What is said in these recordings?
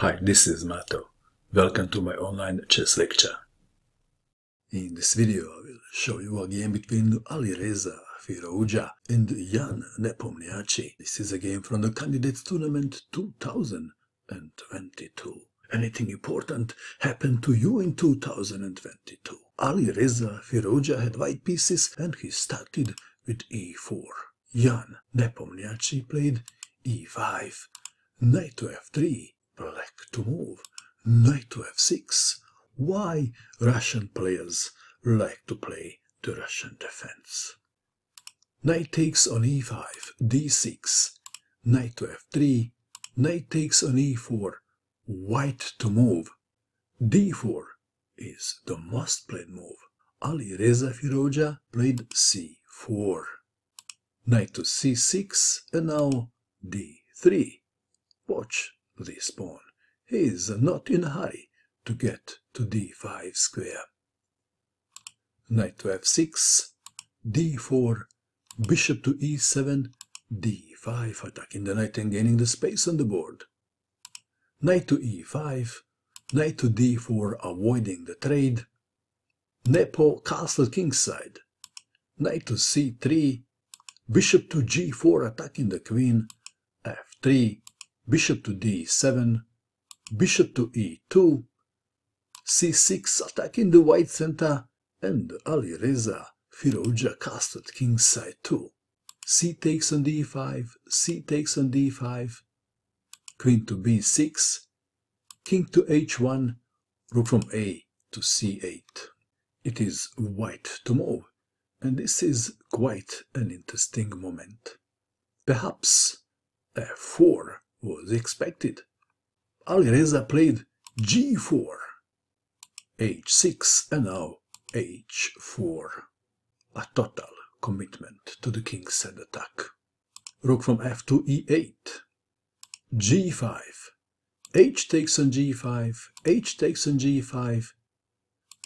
Hi, this is Mato. Welcome to my online chess lecture. In this video, I will show you a game between Alireza Firouzja and Ian Nepomniachtchi. This is a game from the Candidates Tournament 2022. Anything important happened to you in 2022? Alireza Firouzja had white pieces and he started with e4. Ian Nepomniachtchi played e5, knight to f3, black to move, knight to f6. Why Russian players like to play the Russian defense? Knight takes on e5, d6, knight to f3, knight takes on e4, white to move. d4 is the most played move. Alireza Firouzja played c4, knight to c6, and now d3. Watch this pawn. He is not in a hurry to get to d5 square. Knight to f6, d4, bishop to e7, d5, attacking the knight and gaining the space on the board. Knight to e5, knight to d4, avoiding the trade. Nepo castled kingside. Knight to c3, bishop to g4, attacking the queen. f3, bishop to d7, bishop to e2, c6, attacking the white center, and Alireza Firouzja castled kingside too. c takes on d5, c takes on d5, queen to b6, king to h1, rook from a to c8. It is white to move, and this is quite an interesting moment. Perhaps f4 was expected. Alireza played g4, h6, and now h4. A total commitment to the kingside attack. Rook from f to e8, g5, h takes on g5, h takes on g5,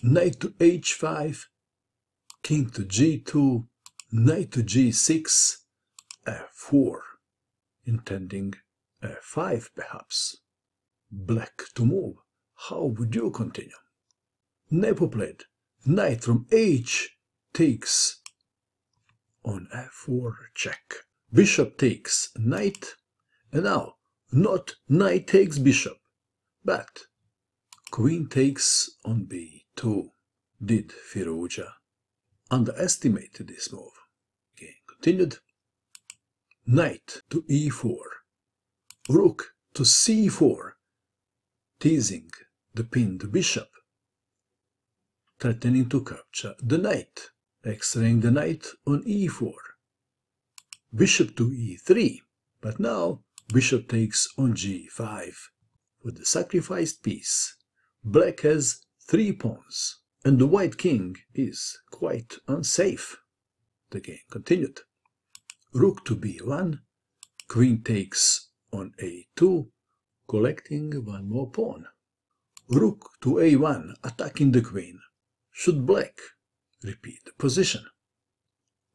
knight to h5, king to g2, knight to g6, f4, intending f5 perhaps. Black to move. How would you continue? Nepo played knight from h takes on f4, check. Bishop takes knight, and now not knight takes bishop, but queen takes on b2. Did Firouzja underestimate this move? Okay, continued. Knight to e4, rook to c4, teasing the pinned bishop, threatening to capture the knight, x-raying the knight on e4, bishop to e3, but now bishop takes on g5. With the sacrificed piece, black has 3 pawns, and the white king is quite unsafe. The game continued. Rook to b1, queen takes on a2, collecting one more pawn. Rook to a1, attacking the queen. Should black repeat the position,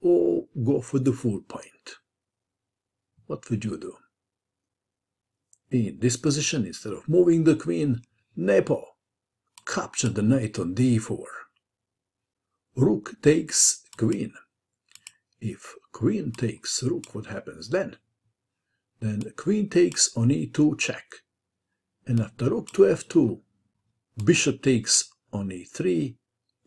or go for the full point? What would you do? In this position, instead of moving the queen, Nepo captured the knight on d4. Rook takes queen. If queen takes rook, what happens then? Then queen takes on e2, check. And after rook to f2, bishop takes on e3,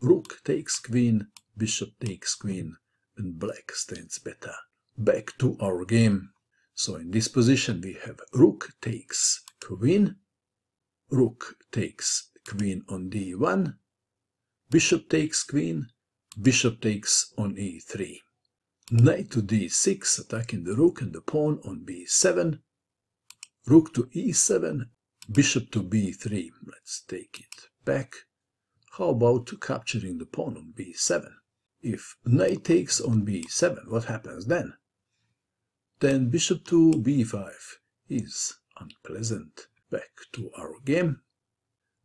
rook takes queen, bishop takes queen, and black stands better. Back to our game. So in this position we have rook takes queen, rook takes queen on d1, bishop takes queen, bishop takes on e3. Knight to d6, attacking the rook and the pawn on b7, rook to e7, bishop to b3, let's take it back. How about capturing the pawn on b7? If knight takes on b7, what happens then? Then bishop to b5 is unpleasant. Back to our game.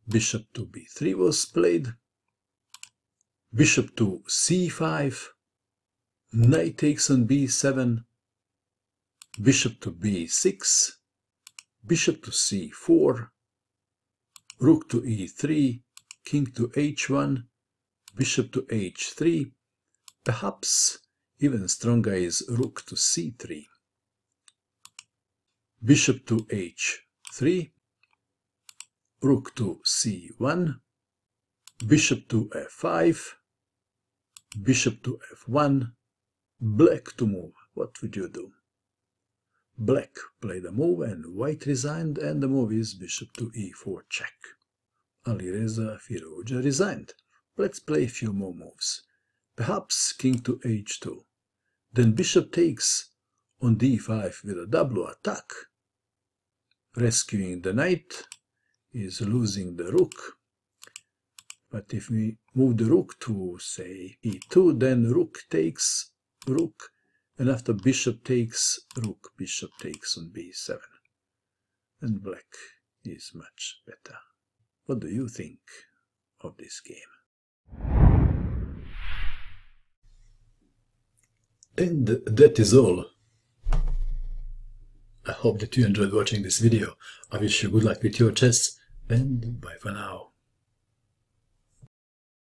Bishop to b3 was played, bishop to c5, knight takes on b7, bishop to b6, bishop to c4, rook to e3, king to h1, bishop to h3, perhaps even stronger is rook to c3, bishop to h3, rook to c1, bishop to f5, bishop to f1, black to move. What would you do? Black played a move and white resigned, and the move is bishop to e4 check. Alireza Firouzja resigned. Let's play a few more moves. Perhaps king to h2. Then bishop takes on d5 with a double attack. Rescuing the knight is losing the rook. But if we move the rook to, say, e2, then rook takes rook, and after bishop takes rook, bishop takes on b7. And black is much better. What do you think of this game? And that is all. I hope that you enjoyed watching this video. I wish you good luck with your chess, and bye for now.